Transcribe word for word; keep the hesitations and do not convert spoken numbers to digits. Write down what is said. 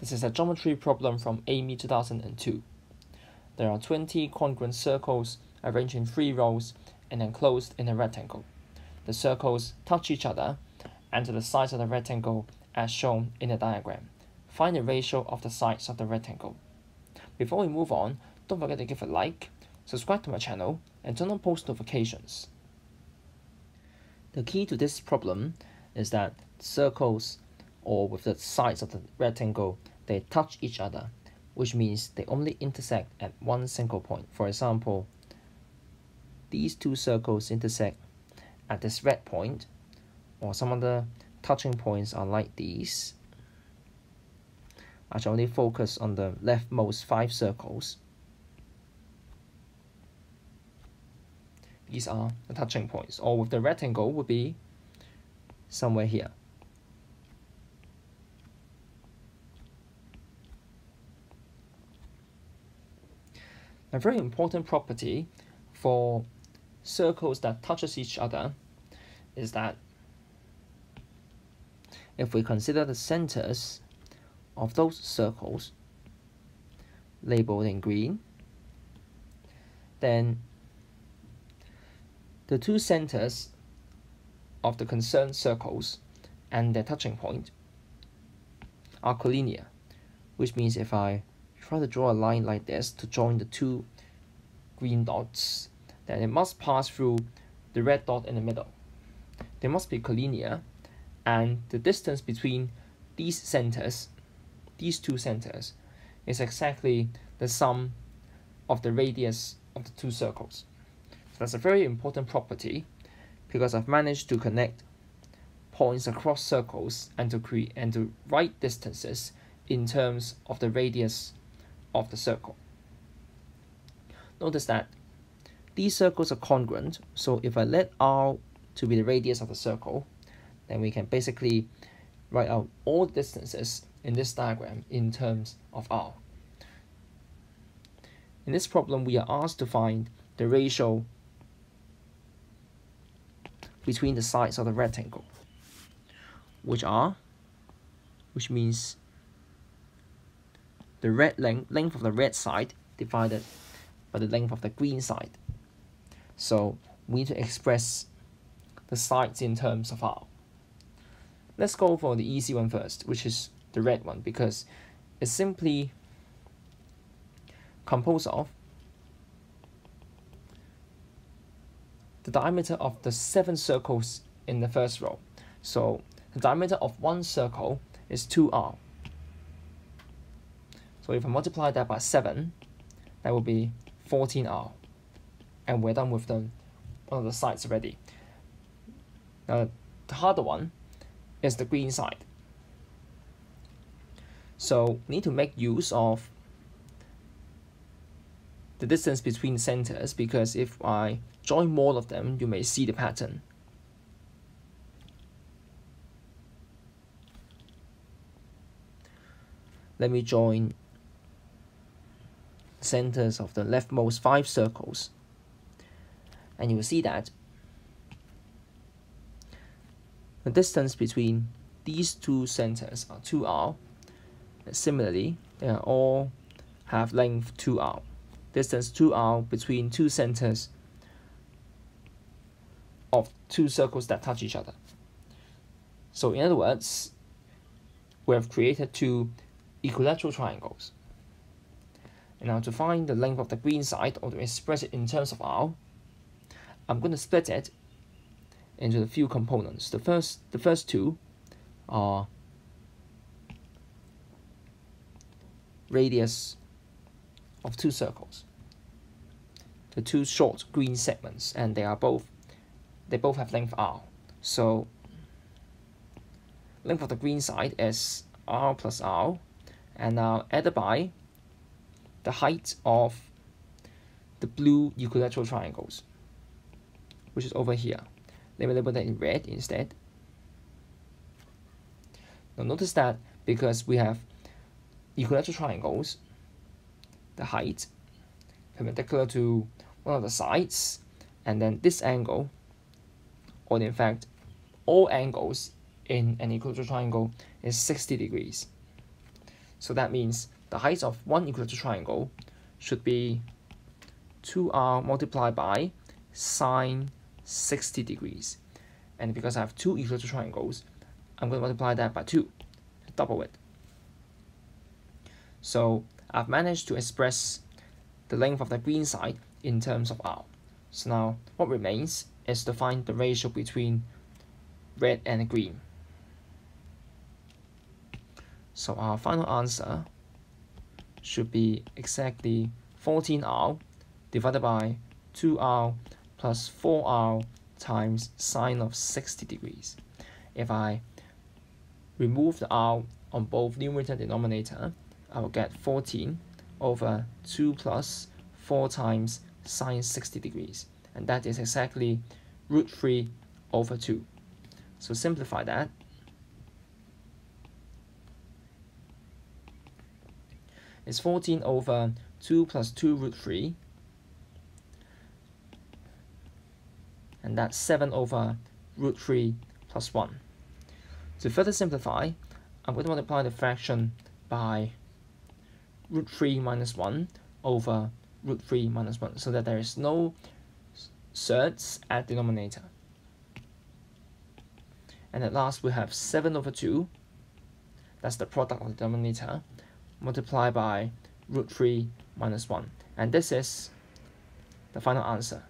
This is a geometry problem from A I M E two thousand two. There are twenty congruent circles arranged in three rows and enclosed in a rectangle. The circles touch each other and to the sides of the rectangle as shown in the diagram. Find the ratio of the sides of the rectangle. Before we move on, don't forget to give a like, subscribe to my channel, and turn on post notifications. The key to this problem is that circles, or with the sides of the rectangle, they touch each other, which means they only intersect at one single point. For example, these two circles intersect at this red point, or some other touching points are like these. I shall only focus on the leftmost five circles. These are the touching points, or with the rectangle would be somewhere here. A very important property for circles that touches each other is that if we consider the centers of those circles labeled in green, then the two centers of the concerned circles and their touching point are collinear, which means if I try to draw a line like this to join the two green dots, then it must pass through the red dot in the middle. They must be collinear, and the distance between these centers, these two centers, is exactly the sum of the radius of the two circles. So that's a very important property, because I've managed to connect points across circles and to create and to write distances in terms of the radius of the circle. Notice that these circles are congruent, so if I let R to be the radius of the circle, then we can basically write out all distances in this diagram in terms of R. In this problem, we are asked to find the ratio between the sides of the rectangle, which are, which means the red length, length of the red side divided by the length of the green side. So we need to express the sides in terms of R. Let's go for the easy one first, which is the red one, because it's simply composed of the diameter of the seven circles in the first row. So the diameter of one circle is two R. So if I multiply that by seven, that will be fourteen R. And we're done with them, one of the sides already. Now the harder one is the green side. So we need to make use of the distance between centers, because if I join more of them, you may see the pattern. Let me join centers of the leftmost five circles, and you will see that the distance between these two centers are two R. Similarly, they are all have length two R. Distance two R between two centers of two circles that touch each other. So in other words, we have created two equilateral triangles. And now to find the length of the green side, or to express it in terms of R, I'm going to split it into a few components. The first, the first two are radius of two circles, the two short green segments, and they are both they both have length R. So length of the green side is R plus R, and now added by the height of the blue equilateral triangles, which is over here. Let me label that in red instead. Now notice that because we have equilateral triangles, the height perpendicular to one of the sides, and then this angle, or in fact all angles in an equilateral triangle, is sixty degrees. So that means the height of one equilateral triangle should be two r multiplied by sine sixty degrees. And because I have two equilateral triangles, I'm going to multiply that by two to double it. So I've managed to express the length of the green side in terms of r. So now what remains is to find the ratio between red and green. So our final answer should be exactly fourteen r divided by two r plus four r times sine of sixty degrees. If I remove the r on both numerator and denominator, I will get fourteen over two plus four times sine sixty degrees, and that is exactly root three over two. So simplify that, it's fourteen over two plus two root three, and that's seven over root three plus one. To further simplify, I'm going to multiply the fraction by root three minus one over root three minus one, so that there is no thirds at denominator. And at last we have seven over two, that's the product of the denominator, multiplied by root three minus one, and this is the final answer.